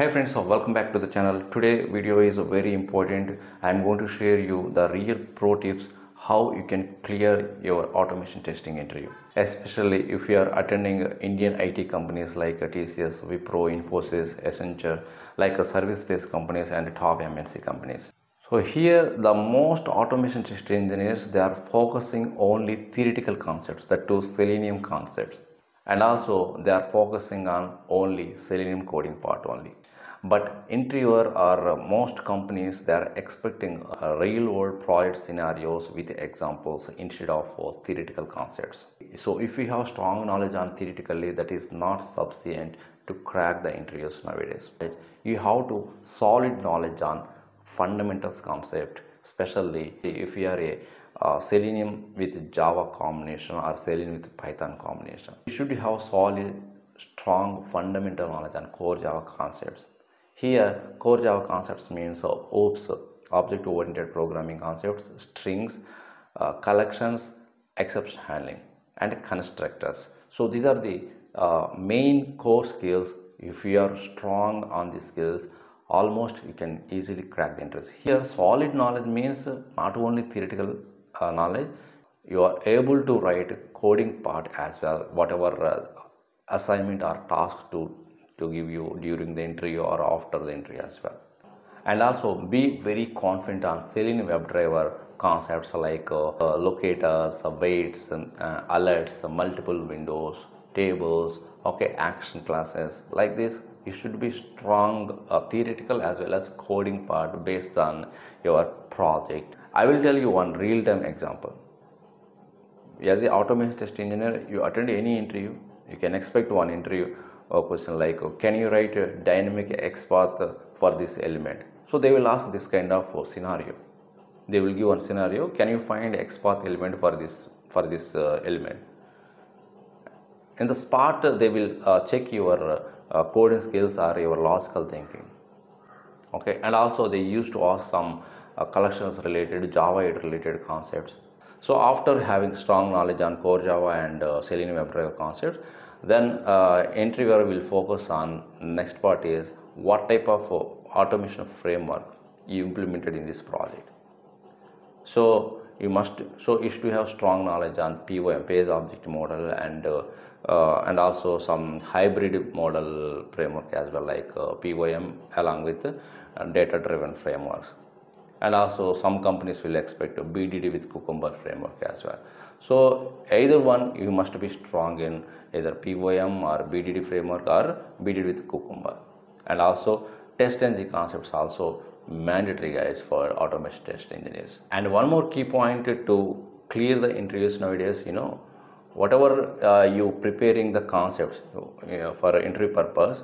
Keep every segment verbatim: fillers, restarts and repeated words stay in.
Hi friends, so welcome back to the channel. Today video is very important. I am going to share you the real pro tips how you can clear your automation testing interview, especially if you are attending Indian I T companies like T C S, Wipro, Infosys, Accenture, like a service-based companies and top M N C companies. So here the most automation test engineers, they are focusing only theoretical concepts, that two Selenium concepts, and also they are focusing on only Selenium coding part only. But interior or most companies, they are expecting real world project scenarios with examples instead of theoretical concepts. So if you have strong knowledge on theoretically, that is not sufficient to crack the interviews nowadays. You have to solid knowledge on fundamentals concept, especially if you are a Uh, Selenium with Java combination or Selenium with Python combination. You should have solid, strong fundamental knowledge on Core Java concepts. Here, Core Java concepts means O O Ps, object-oriented programming concepts, strings, uh, collections, exception handling, and constructors. So these are the uh, main core skills. If you are strong on these skills, almost you can easily crack the interview. Here, solid knowledge means not only theoretical Uh, knowledge, you are able to write coding part as well, whatever uh, assignment or task to to give you during the interview or after the interview as well. And also be very confident on Selenium WebDriver concepts like uh, uh, locators, uh, weights, and, uh, alerts, uh, multiple windows, tables, okay, action classes. Like this, you should be strong uh, theoretical as well as coding part based on your project. I will tell you one real-time example. As an automation test engineer, you attend any interview, you can expect one interview or question like, can you write a dynamic XPath for this element? So they will ask this kind of scenario. They will give one scenario, can you find XPath element for this for this uh, element? In the spot, they will uh, check your uh, coding skills or your logical thinking. Okay, and also they used to ask some Uh, collections related, Java related concepts. So after having strong knowledge on Core Java and uh, Selenium WebDriver concepts, then uh, interviewer will focus on next part is what type of uh, automation framework you implemented in this project. So you must so you should have strong knowledge on P O M, page object model, and uh, uh, and also some hybrid model framework as well, like uh, P O M along with uh, data driven frameworks. And also some companies will expect a B D D with Cucumber framework as well. So either one, you must be strong in either P O M or B D D framework or B D D with Cucumber. And also TestNG concepts also mandatory guys for automation test engineers. And one more key point to clear the interviews nowadays, you know, whatever uh, you preparing the concepts you know, for interview purpose,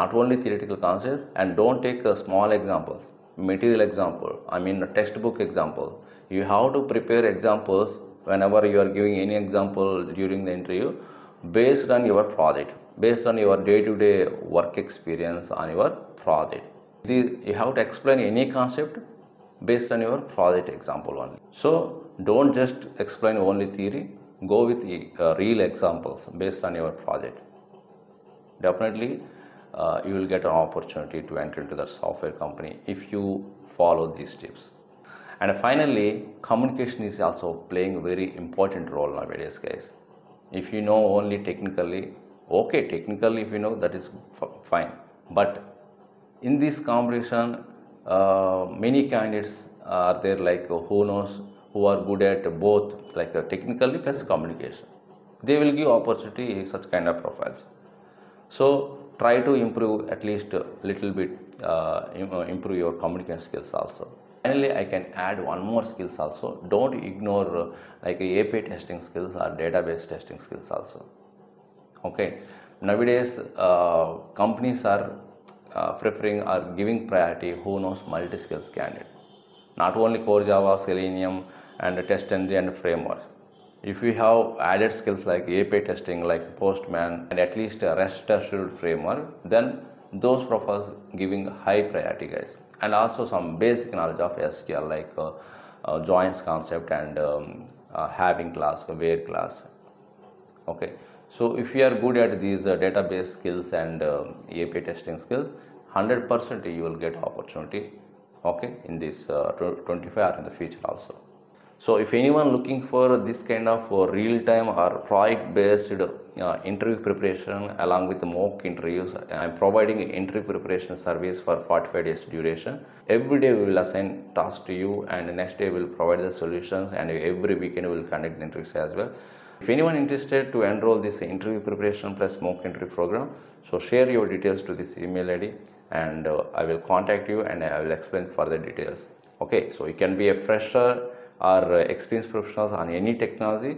not only theoretical concepts, and don't take uh, small examples. Material example, I mean a textbook example. You have to prepare examples whenever you are giving any example during the interview based on your project, based on your day-to-day work experience on your project. You have to explain any concept based on your project example only. So don't just explain only theory, go with uh, real examples based on your project. Definitely Uh, you will get an opportunity to enter into the software company if you follow these tips. And finally, communication is also playing a very important role nowadays, guys. If you know only technically, okay, technically if you know, that is fine. But in this competition, uh, many candidates are there like uh, who knows, who are good at both, like uh, technically plus communication. They will give opportunity such kind of profiles. So try to improve at least a little bit, uh, improve your communication skills also. Finally, I can add one more skills also. Don't ignore uh, like A P I testing skills or database testing skills also. Okay, nowadays uh, companies are uh, preferring or giving priority who knows multi-skills candidate. Not only Core Java, Selenium and TestNG and framework. If you have added skills like A P I testing, like Postman, and at least a REST assured framework, then those profiles giving high priority, guys. And also some basic knowledge of S Q L, like uh, uh, joins concept and um, uh, having class, where class. Okay. So if you are good at these uh, database skills and uh, A P I testing skills, one hundred percent you will get opportunity, okay, in this uh, twenty-five or in the future also. So if anyone looking for this kind of uh, real-time or project-based uh, interview preparation along with mock interviews, I am providing interview preparation service for forty-five days duration. Every day we will assign tasks to you, and the next day we will provide the solutions, and every weekend we will conduct the interviews as well. If anyone interested to enroll this interview preparation plus mock interview program, so share your details to this email I D, and uh, I will contact you and I will explain further details. Okay, so you can be a fresher or experienced professionals on any technology,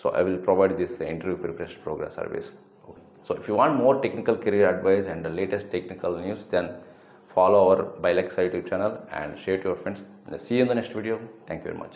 so I will provide this interview preparation program service. Okay. So if you want more technical career advice and the latest technical news, then follow our ByLuckySir YouTube channel and share to your friends. And see you in the next video. Thank you very much.